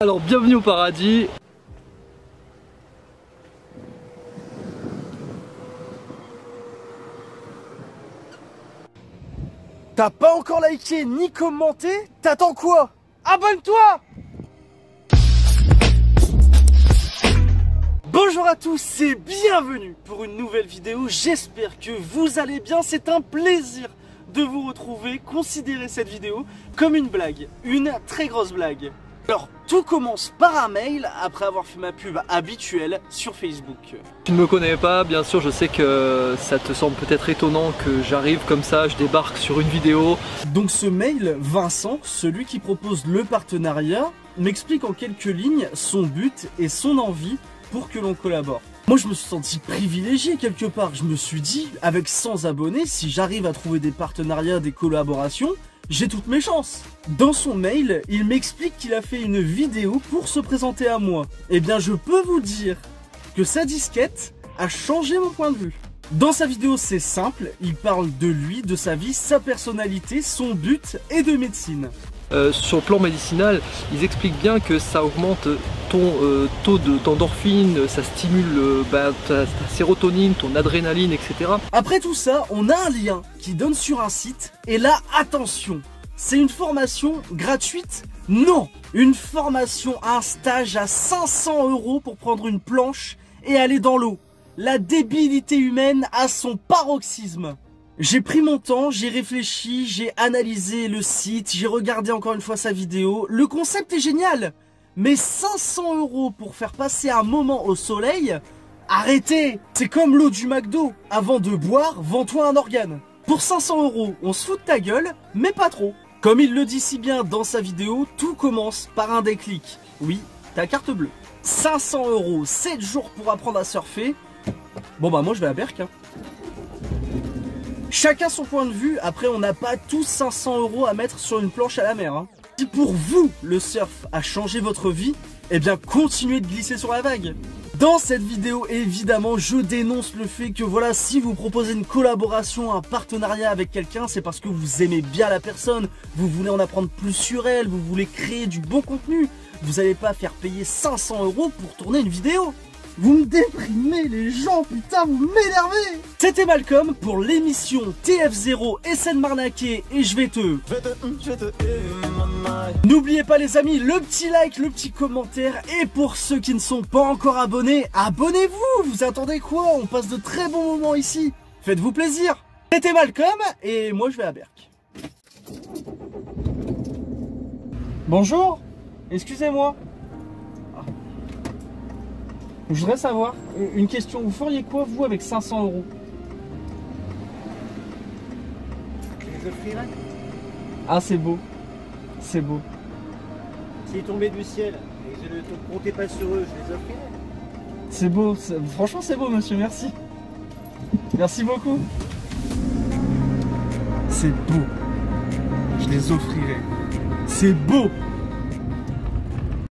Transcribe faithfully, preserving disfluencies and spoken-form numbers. Alors bienvenue au paradis. T'as pas encore liké ni commenté? T'attends quoi? Abonne-toi! Bonjour à tous et bienvenue pour une nouvelle vidéo. J'espère que vous allez bien, c'est un plaisir de vous retrouver. Considérez cette vidéo comme une blague, une très grosse blague. Alors, tout commence par un mail après avoir fait ma pub habituelle sur Facebook. Tu ne me connais pas, bien sûr, je sais que ça te semble peut-être étonnant que j'arrive comme ça, je débarque sur une vidéo. Donc ce mail, Vincent, celui qui propose le partenariat, m'explique en quelques lignes son but et son envie pour que l'on collabore. Moi je me suis senti privilégié quelque part, je me suis dit, avec cent abonnés, si j'arrive à trouver des partenariats, des collaborations, j'ai toutes mes chances. Dans son mail, il m'explique qu'il a fait une vidéo pour se présenter à moi. Eh bien, je peux vous dire que sa disquette a changé mon point de vue. Dans sa vidéo, c'est simple, il parle de lui, de sa vie, sa personnalité, son but et de médecine. Euh, sur le plan médicinal, ils expliquent bien que ça augmente ton euh, taux d'endorphine, de, ça stimule euh, bah, ta, ta sérotonine, ton adrénaline, et cetera. Après tout ça, on a un lien qui donne sur un site, et là, attention, c'est une formation gratuite? Non! Une formation, un stage à cinq cents euros pour prendre une planche et aller dans l'eau. La débilité humaine à son paroxysme. J'ai pris mon temps, j'ai réfléchi, j'ai analysé le site, j'ai regardé encore une fois sa vidéo. Le concept est génial, mais cinq cents euros pour faire passer un moment au soleil, arrêtez! C'est comme l'eau du McDo, avant de boire, vends-toi un organe. Pour cinq cents euros, on se fout de ta gueule, mais pas trop. Comme il le dit si bien dans sa vidéo, tout commence par un déclic. Oui, ta carte bleue. cinq cents euros, sept jours pour apprendre à surfer. Bon bah moi je vais à Berck, hein. Chacun son point de vue, après on n'a pas tous cinq cents euros à mettre sur une planche à la mer. Hein. Si pour vous, le surf a changé votre vie, eh bien continuez de glisser sur la vague. Dans cette vidéo, évidemment, je dénonce le fait que voilà, si vous proposez une collaboration, un partenariat avec quelqu'un, c'est parce que vous aimez bien la personne, vous voulez en apprendre plus sur elle, vous voulez créer du bon contenu, vous n'allez pas faire payer cinq cents euros pour tourner une vidéo. Vous me déprimez les gens, putain, vous m'énervez. C'était Malcolm pour l'émission T F zéro et Scène Marnaquée et je vais te... N'oubliez pas les amis, le petit like, le petit commentaire et pour ceux qui ne sont pas encore abonnés, abonnez-vous. Vous attendez quoi? On passe de très bons moments ici. Faites-vous plaisir. C'était Malcolm et moi je vais à Berck. Bonjour, excusez-moi. Je voudrais savoir, une question, vous feriez quoi, vous, avec cinq cents euros? Je les offrirais. Ah, c'est beau. C'est beau. S'ils tombaient du ciel et que je ne comptais pas sur eux, je les offrirais. C'est beau. Franchement, c'est beau, monsieur. Merci. Merci beaucoup. C'est beau. Je les offrirais. C'est beau.